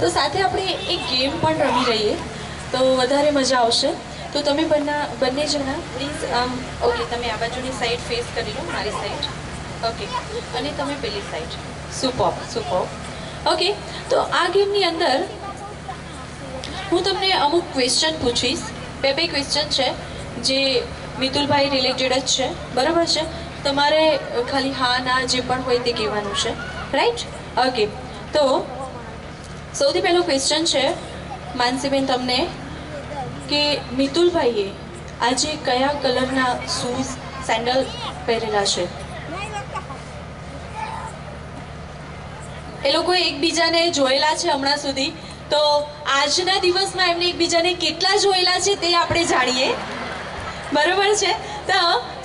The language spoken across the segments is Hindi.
तो साथ अपने एक गेम पण रमी रहीए तो वधारे मजा आवशे। तो तमे बने जना प्लीज आम ओके तमे आ बाजूनी साइड फेस करी लो मारी साइड ओके अने तमे पेली साइड सुपर सुपर ओके। तो आ गेमनी अंदर हूँ तमने अमुक क्वेश्चन पूछीश बे क्वेश्चन है जे मितुल भाई रिलेटेड है बराबर है तमारे खाली हाँ ना जे पण होय ते कहेवानुं छे राइट ओके। तो सौथी पहलो क्वेश्चन है मानसीबेन तमने के मितुल भाईए आज कया कलरना शूज सैंडल पहेरेला छे। ए लोकोए एकबीजाने जोयेला छे हमणां सुधी तो आजना दिवस में एमने एकबीजाने केटला जोयेला छे ते आपणे जाणीए बराबर है। तो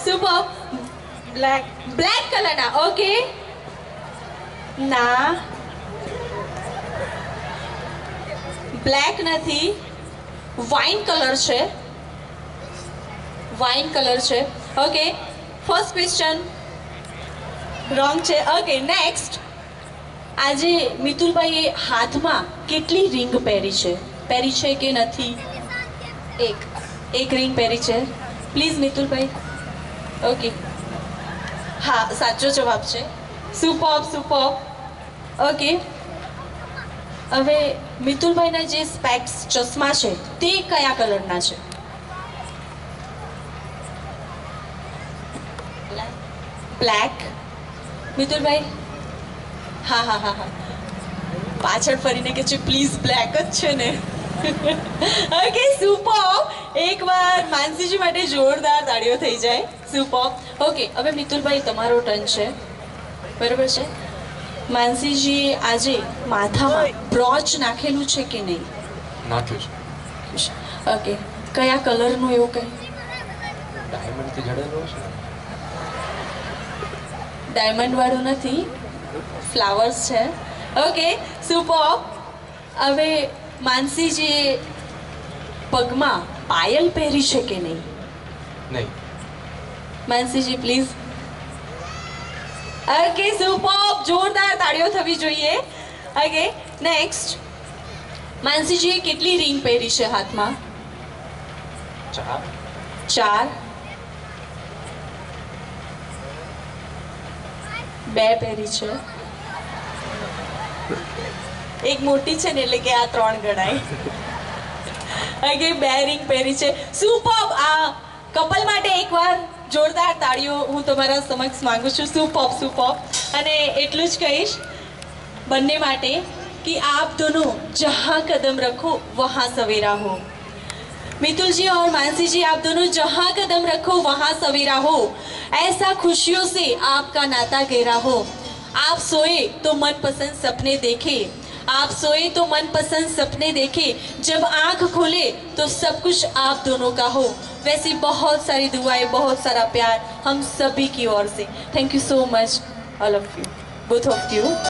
सुपर ब्लैक ब्लैक कलर ना ओके ना ब्लैक नहीं वाइन कलर है ओके। फर्स्ट क्वेश्चन रॉन्ग है ओके। नेक्स्ट आज मितुल भाई हाथ में केटली रिंग पहरी है कि नहीं। एक रिंग पहरी है प्लीज मितुल भाई ओके हाँ साचो जवाब है सुपर्ब सुपर्ब ओके। हवे मितुल भाई ना जे स्पेक्स चश्मा है ते कया कलरना है। ब्लैक मितुल भाई हाँ हाँ हाँ हाँ पाछळ फरीने कहे प्लीज ब्लैक ज है ने ओके सुपर। एक बार मानसी जी माटे जोरदार ताड़ियों थी जाए सुपर ओके। हवे मितुल भाई तमारो टर्न है बराबर है। मानसी जी आजे माथा में ब्रोच नाखेलू है कि नहीं नाखेल ओके कया कलर नु एवो कई डायमंड थी जड़ेलो छे डायमंड वाळो नथी फ्लावर्स है ओके सुपर। हवे मानसी जी पगमा पायल पहरी है कि नहीं Mansi ji please okay super जोरदार ताड़ियों थवी जोईए ओके। नेक्स्ट मानसी जी केटली रिंग पहरी है हाथ में चार बे पहरी है एक मोटी है ने लेके आ त्रण गणाय ओके बे रिंग पहरी है सुपर्ब। आ कपल माटे एक बार जोरदार ताड़ियों हूँ तमारा समक्ष मांगू छूँ सुपर्ब सुपर्ब। अने एटलू ज कहीश बन्ने माटे कि आप दोनों जहाँ कदम रखो वहाँ सवेरा हो। मितुल जी और मानसी जी आप दोनों जहाँ कदम रखो वहाँ सवेरा हो ऐसा खुशियों से आपका नाता गहरा हो। आप सोए तो मनपसंद सपने देखे आप सोए तो मनपसंद सपने देखे जब आंख खोले तो सब कुछ आप दोनों का हो। वैसी बहुत सारी दुआएं बहुत सारा प्यार हम सभी की ओर से। Thank you so much all of you both of you.